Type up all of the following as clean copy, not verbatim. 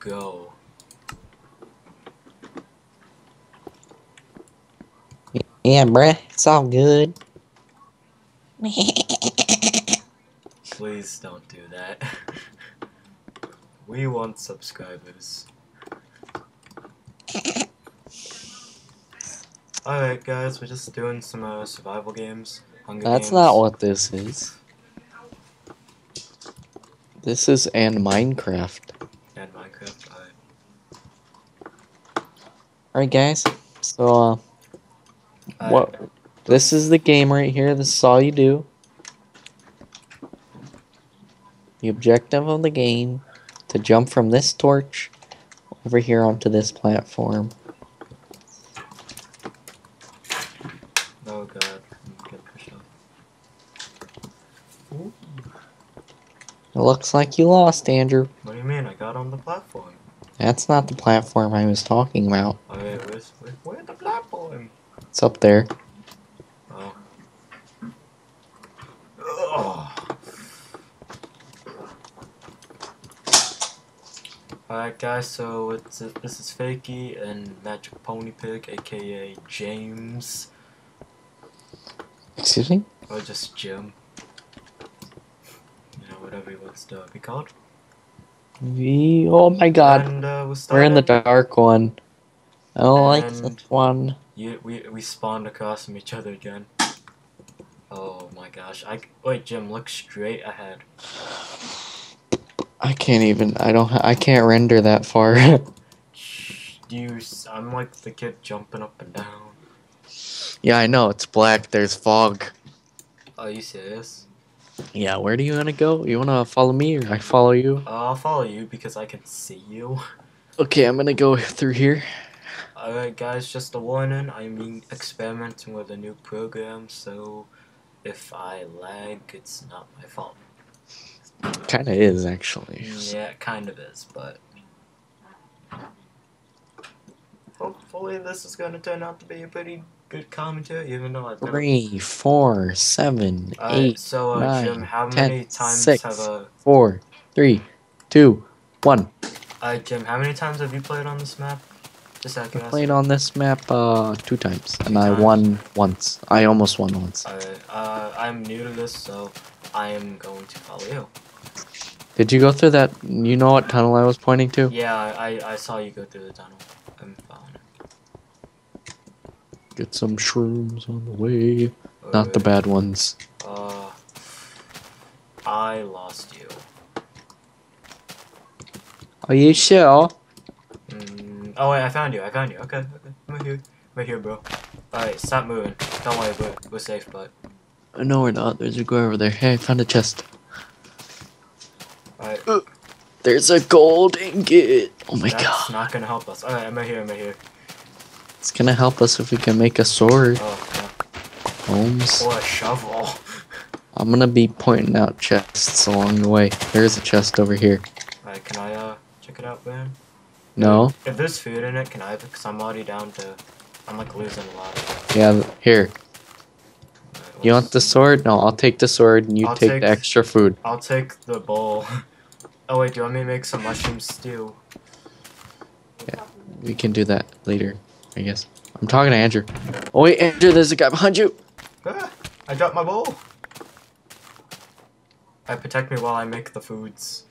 go. Yeah, bruh, it's all good. Please don't do that. We want subscribers. Alright guys, we're just doing some survival games. That's not what this is. This is and Minecraft. And Minecraft, alright. Alright guys, so this is the game right here, this is all you do. The objective of the game to jump from this torch over here onto this platform. Oh god, I'm gonna push off. It looks like you lost, Andrew. What do you mean? I got on the platform. That's not the platform I was talking about. Alright, where's the platform? It's up there. Oh. Ugh. Alright guys, so this is Fakie and Magic Pony Pig, aka James. Excuse me? Or just Jim. You know, whatever he wants to be called. Oh my god. And, we're in the dark one. I don't like this one. We spawned across from each other again. Oh my gosh. Wait, Jim, look straight ahead. I can't even. I can't render that far. I'm like the kid jumping up and down. Yeah, I know. It's black. There's fog. Are you serious? Yeah. Where do you wanna go? You wanna follow me or I follow you? I'll follow you because I can see you. Okay, I'm gonna go through here. Alright guys, just a warning, I'm experimenting with a new program, so if I lag, it's not my fault. Kinda is, actually. Yeah, it kind of is, but... hopefully this is gonna turn out to be a pretty good commentary, even though I've been... 3, 4, 7, 8, 9, 10, 6, 4, 3, 2, 1. Alright Jim, how many times have you played on this map? I played on this map 2 times, and I won once. I almost won once. I'm new to this, so I am going to follow you. Did you go through that? You know what tunnel I was pointing to? Yeah, I saw you go through the tunnel. I'm following it. Get some shrooms on the way. All Not right. the bad ones. I lost you. Are you sure? Oh wait, I found you. Okay. I'm right here, bro. Alright, stop moving. Don't worry, we're safe, bud. No, we're not. There's a guy over there. Hey, I found a chest. Alright. There's a gold ingot. Oh my god. That's not gonna help us. Alright, I'm right here. It's gonna help us if we can make a sword. Oh, yeah. Holmes. Or a shovel. I'm gonna be pointing out chests along the way. There's a chest over here. Alright, can I, check it out, man? No. If there's food in it, can I? Because I'm already down to... I'm like losing a lot of it. Yeah, here. Right, you want the sword? No, I'll take the sword and you take the extra food. I'll take the bowl. Oh wait, do you want me to make some mushroom stew? Yeah, we can do that later, I guess. I'm talking to Andrew. Oh wait, Andrew, there's a guy behind you! Ah, I dropped my bowl! Protect me while I make the foods.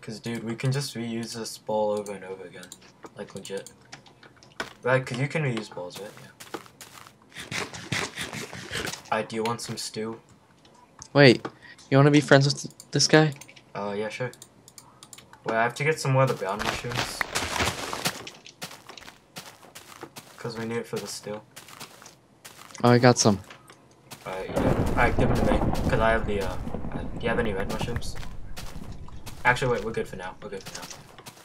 Cause dude, we can just reuse this bowl over and over again, like legit. Right? Cause you can reuse bowls, right? Yeah. Alright, do you want some stew? Wait, you want to be friends with this guy? Yeah, sure. Wait, I have to get some more of the brown mushrooms. Cause we need it for the stew. Oh, I got some. Alright, yeah. Alright, give them to me. Cause I have the. Do you have any red mushrooms? Actually, wait, we're good for now.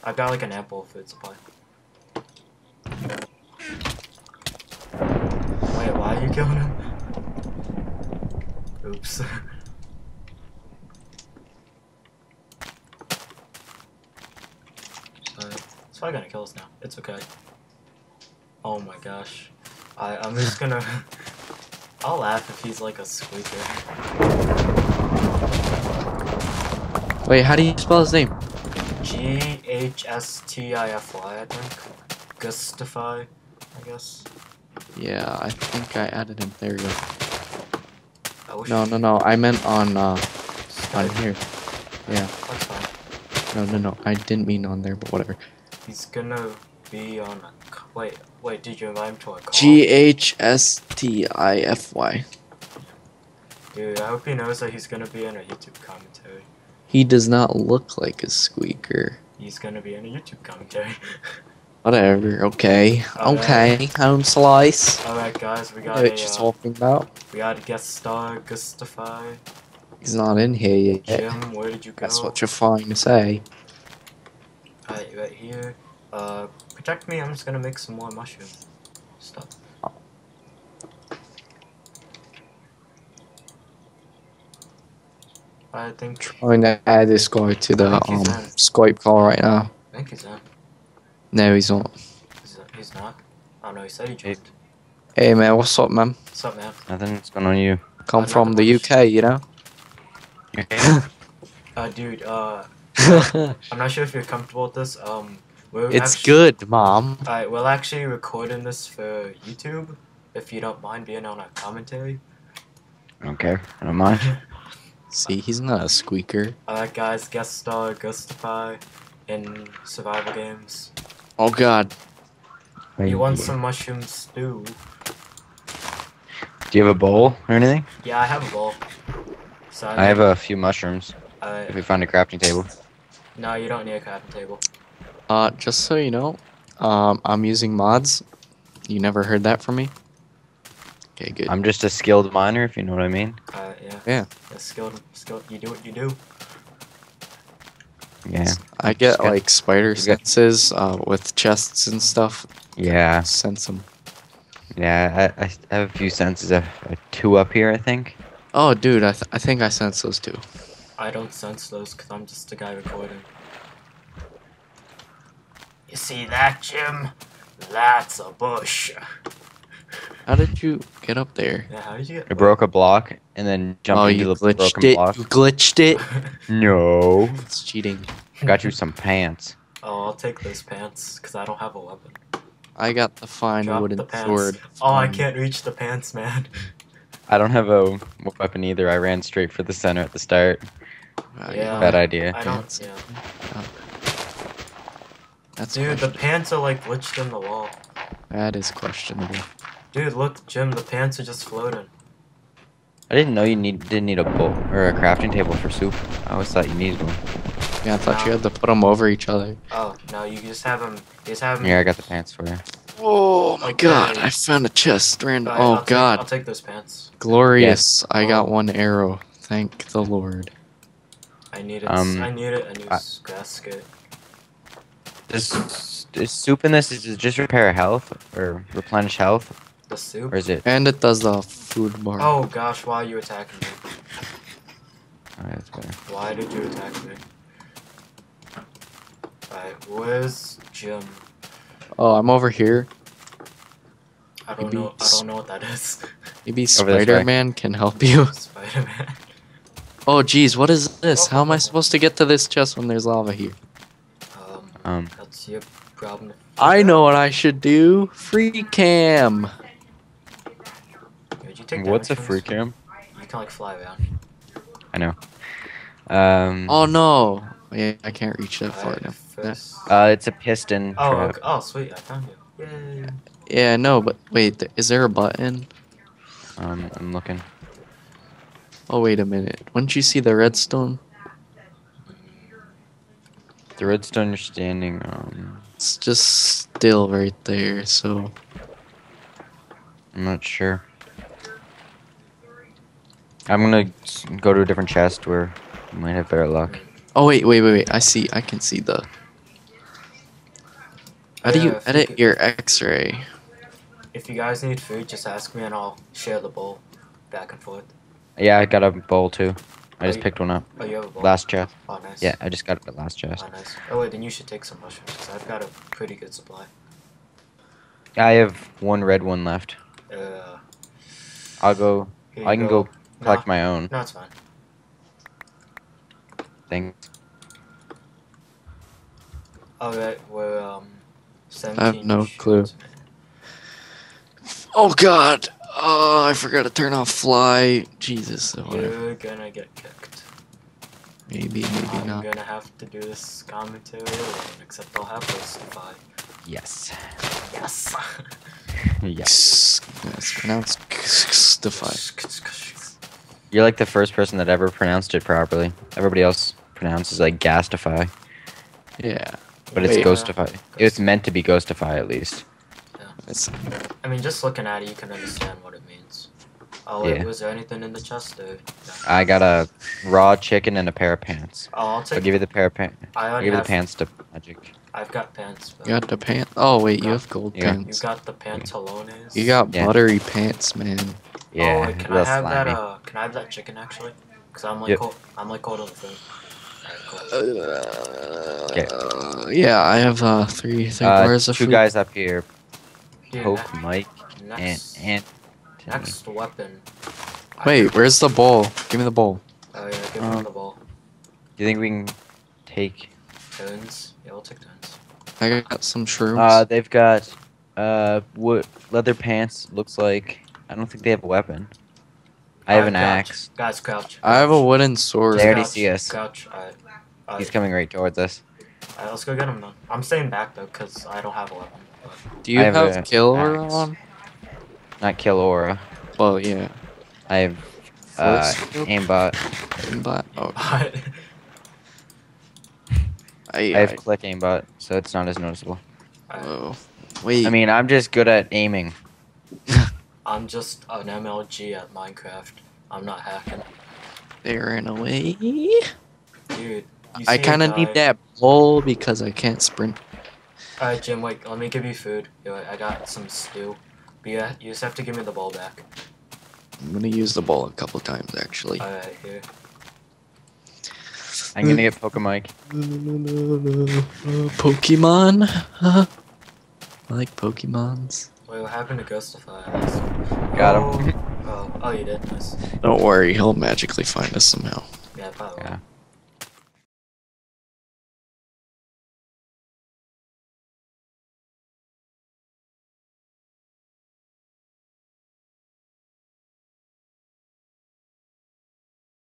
I've got like an ample food supply. Wait, why are you killing him? Oops. It's probably gonna kill us now. It's okay. Oh my gosh. I'm just gonna... I'll laugh if he's like a squeaker. Wait, how do you spell his name? G-H-S-T-I-F-Y, I think. Gustify, I guess. Yeah, I think I added him. There we go. No, I meant on here. Yeah. That's fine. No, I didn't mean on there, but whatever. He's gonna be on a... Wait, did you invite him to a call? G-H-S-T-I-F-Y. Dude, I hope he knows that he's gonna be in a YouTube commentary. He does not look like a squeaker. He's gonna be in a YouTube commentary. Whatever, okay. Okay, home slice. Alright guys, we got what you talking about? We got a guest star, Gustify. He's not in here yet. Jim, where did you go? That's what you're trying to say. Alright, right here. Protect me, I'm just gonna make some more mushroom stuff. Oh. I think... trying to add this guy to the Skype call right now. I think he's in. No, he's not. He's not? Oh no, he said he joined. Hey man, what's up man? What's up man? Nothing, what's going on you? Come from the UK, you know? UK? Dude, I'm not sure if you're comfortable with this, It's good, Mom. Alright, we're actually recording this for YouTube, if you don't mind being on our commentary. Okay, I don't mind. See, he's not a squeaker. Alright guys, guest star, Ghostify in survival games. Oh god. You want some mushroom stew? Do you have a bowl or anything? Yeah, I have a bowl. So I have a few mushrooms. If we find a crafting table. No, you don't need a crafting table. Just so you know, I'm using mods. You never heard that from me? Okay, good. I'm just a skilled miner, if you know what I mean. Yeah. Yeah. A skilled, you do what you do. Yeah. I get like spider senses with chests and stuff. Yeah. Sense them. Yeah, I have a few senses. I have two up here, I think. Oh, dude, I think I sense those two. I don't sense those because I'm just a guy recording. You see that, Jim? That's a bush. How did you get up there? Yeah, how did you get I broke a block and then jumped into the broken block. You glitched it? No. It's cheating. Got you some pants. Oh, I'll take those pants because I don't have a weapon. I got the fine wooden sword. Oh, I can't reach the pants, man. I don't have a weapon either. I ran straight for the center at the start. Yeah. Bad idea. I don't, yeah. Oh. That's dude, the pants are like glitched in the wall. That is questionable. Dude, look, Jim, the pants are just floating. I didn't know you didn't need a bowl or a crafting table for soup. I always thought you needed one. Yeah, I thought you had to put them over each other. Oh no, you just have them. Here, I got the pants for you. Oh my god, I found a chest. Random. Oh god. I'll take those pants. Glorious! Yes. I got one arrow. Thank the Lord. I need it. I need it. A new basket. This soup in this is just repair health or replenish health. The soup? Or is it? And it does the food bar. Oh gosh, why are you attacking me? Alright, that's better. Why did you attack me? Alright, where's Jim? Oh, I'm over here. I don't know what that is. Maybe Spider-Man can help you. Spider-Man. Oh geez, what is this? How am I supposed to get to this chest when there's lava here? That's your problem. I know what I should do. Free cam. What's a free cam? You can like fly around. I know. Oh no! Yeah, I can't reach that far now. It's a piston. Oh, okay. Oh, sweet! I found it. Yay. Yeah, no, but wait, is there a button? I'm looking. Oh wait a minute! Wouldn't you see the redstone? The redstone you're standing on. It's just still right there, so I'm not sure. I'm gonna go to a different chest where I might have better luck. Oh wait! I can see the. How do you edit your X-ray? If you guys need food, just ask me and I'll share the bowl, back and forth. Yeah, I got a bowl too. I just picked one up. Oh, you have a bowl? Last chest. Oh, nice. Yeah, I just got it at last chest. Oh, nice. Oh, wait, then you should take some mushrooms, because I've got a pretty good supply. I have one red one left. I'll go... I can go collect my own. No, it's fine. Thanks. Alright, we're 17. I have no clue. Oh god! Oh, I forgot to turn off fly. Jesus. You're gonna get kicked. Maybe, maybe not. I'm gonna have to do this commentary alone, except I'll have Ghostify. Yes. Yes. Yes. It's pronounced Gustify. You're like the first person that ever pronounced it properly. Everybody else pronounces like Gastify. Yeah. But it's Ghostify. It's meant to be Ghostify at least. Yeah. I mean, just looking at it, you can understand what it means. Oh, yeah. Wait, was there anything in the chest, dude? Yeah. I got a raw chicken and a pair of pants. Oh, I'll give you the pair of pants. I'll give you the pants to Magic. I've got pants. You got the pants? Oh, wait, you have gold pants. You got the pantalones. You got buttery pants, man. Yeah. Oh, wait, can I have that? Can I have that chicken actually? Cause I'm like cold. I'm like cold on the food. Yeah, I have three bars of food. Two guys up here. Poke Mike and next weapon. Wait, where's the bowl? Give me the bowl. Oh yeah, give me the bowl. Do you think we can take turns? Yeah, we'll take turns. I got some shrooms. They've got wood leather pants. Looks like I don't think they have a weapon. I have an axe. Guys, crouch. I have a wooden sword. They already see us. Crouch. He's coming right towards us. Alright, let's go get him though. I'm staying back though, cause I don't have a weapon. Do you have kill aura on? Not kill aura. Well, yeah. I have aimbot. Aimbot. Oh. I have click aimbot, so it's not as noticeable. Oh. Wait. I mean, I'm just good at aiming. I'm just an MLG at Minecraft. I'm not hacking. They ran away. Dude, I kind of need that bowl because I can't sprint. Alright, Jim, wait, let me give you food. I got some stew. But yeah, you just have to give me the bowl back. I'm gonna use the bowl a couple times, actually. Alright, here. I'm gonna get Poke Mike. Pokemon? I like Pokemons. Wait, what happened to Ghostify? Got him. Oh, you did? Nice. Don't worry, he'll magically find us somehow. Yeah, probably. Yeah.